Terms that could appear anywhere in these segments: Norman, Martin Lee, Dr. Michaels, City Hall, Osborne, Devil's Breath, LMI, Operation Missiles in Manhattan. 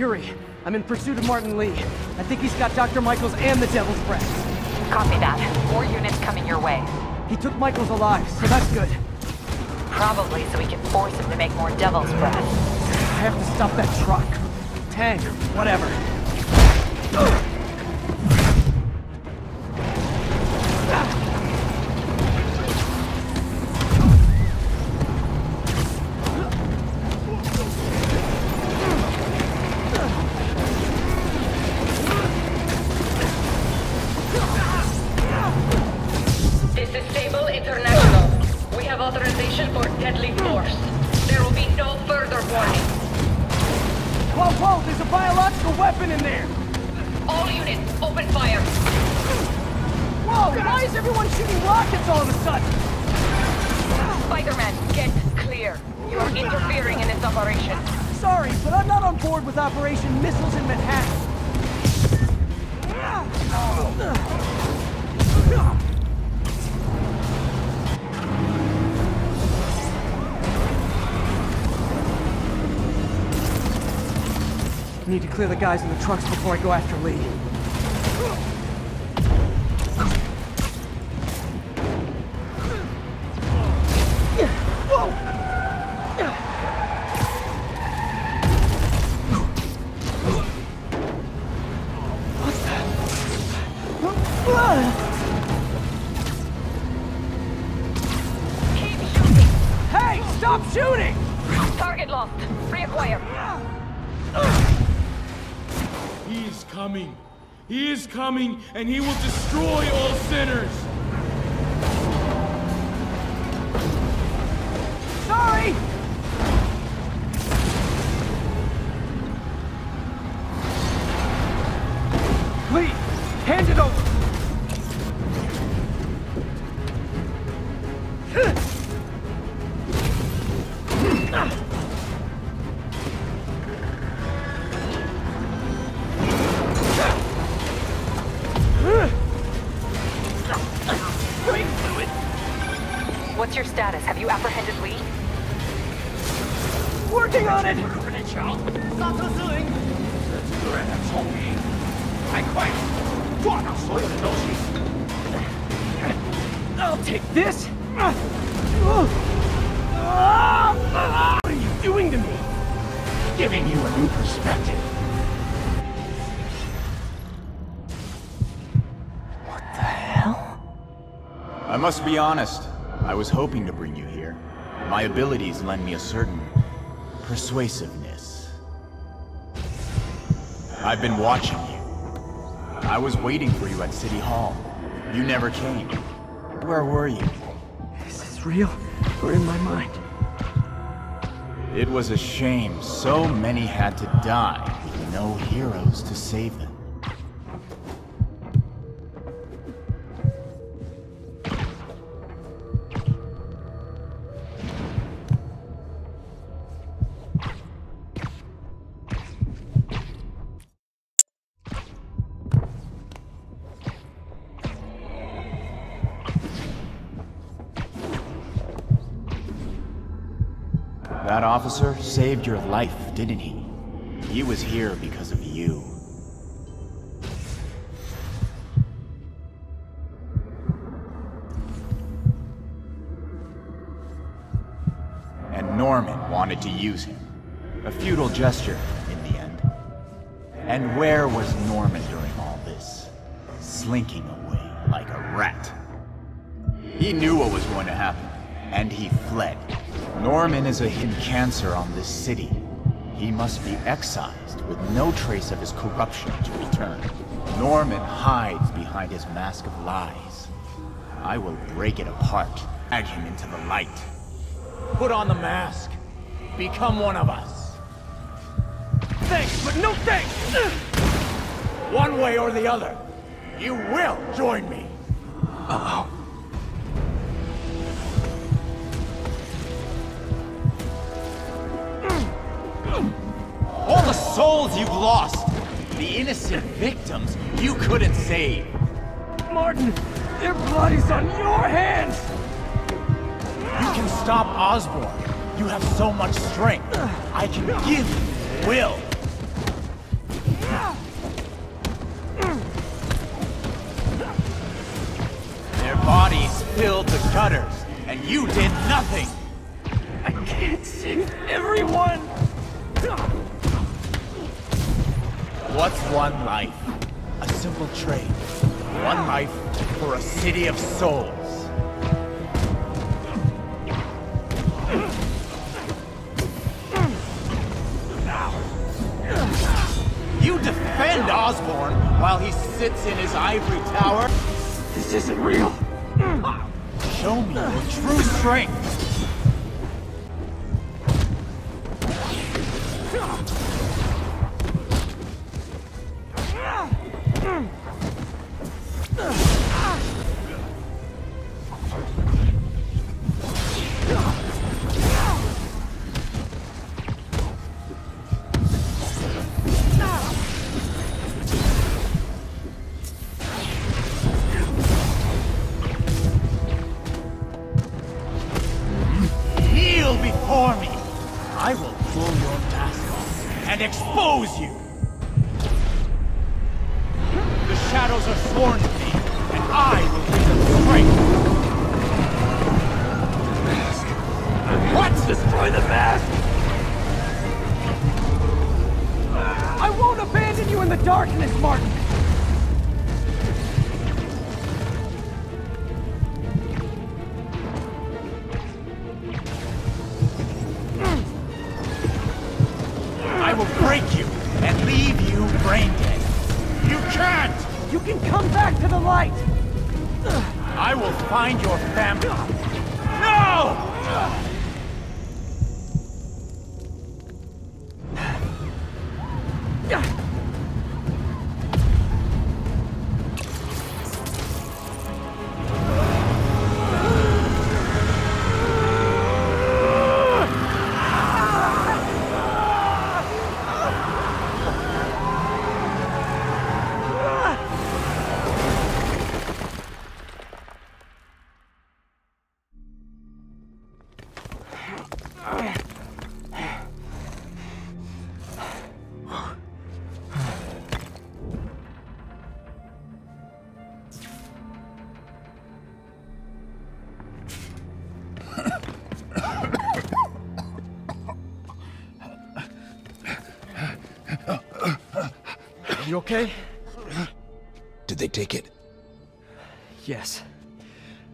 Fury. I'm in pursuit of Martin Lee. I think he's got Dr. Michaels and the Devil's Breath. Copy that. More units coming your way. He took Michaels alive, so that's good. Probably so we can force him to make more Devil's Breath. I have to stop that truck. Tank, whatever. Operation Missiles in Manhattan. Need to clear the guys in the trucks before I go after Lee. Coming, and he will destroy all sinners. Sorry. Please, hand it over. Have you apprehended Lee? Working on it! I'll take this! What are you doing to me? Giving you a new perspective. What the hell? I must be honest. I was hoping to bring you here. My abilities lend me a certain persuasiveness. I've been watching you. I was waiting for you at City Hall. You never came. Where were you? Is this real or in my mind? It was a shame. So many had to die with no heroes to save them. That officer saved your life, didn't he? He was here because of you. And Norman wanted to use him. A futile gesture, in the end. And where was Norman during all this? Slinking away like a rat. He knew what was going to happen, and he fled. Norman is a hidden cancer on this city. He must be excised with no trace of his corruption to return. Norman hides behind his mask of lies. I will break it apart, drag him into the light. Put on the mask. Become one of us. Thanks, but no thanks! One way or the other, you will join me. Uh-oh. All the souls you've lost! The innocent victims you couldn't save! Martin, their blood is on your hands! You can stop Osborne. You have so much strength. I can give you will. still to Cutters, and you did nothing! I can't save everyone! What's one life? A simple trade. One life for a city of souls. You defend Osborne while he sits in his ivory tower? This isn't real. Show me your true strength! You okay? Did they take it? Yes.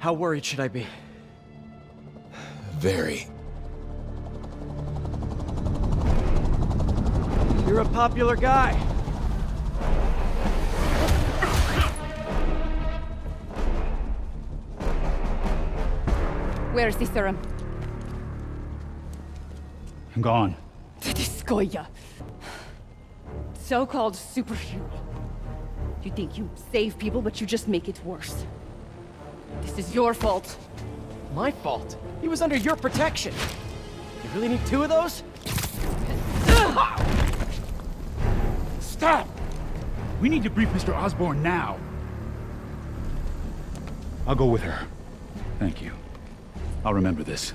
How worried should I be? Very. You're a popular guy. Where is the serum? I'm gone. Diskoya. So-called superhero. You think you save people, but you just make it worse. This is your fault. My fault? He was under your protection. You really need two of those? Stop! We need to brief Mr. Osborne now. I'll go with her. Thank you. I'll remember this.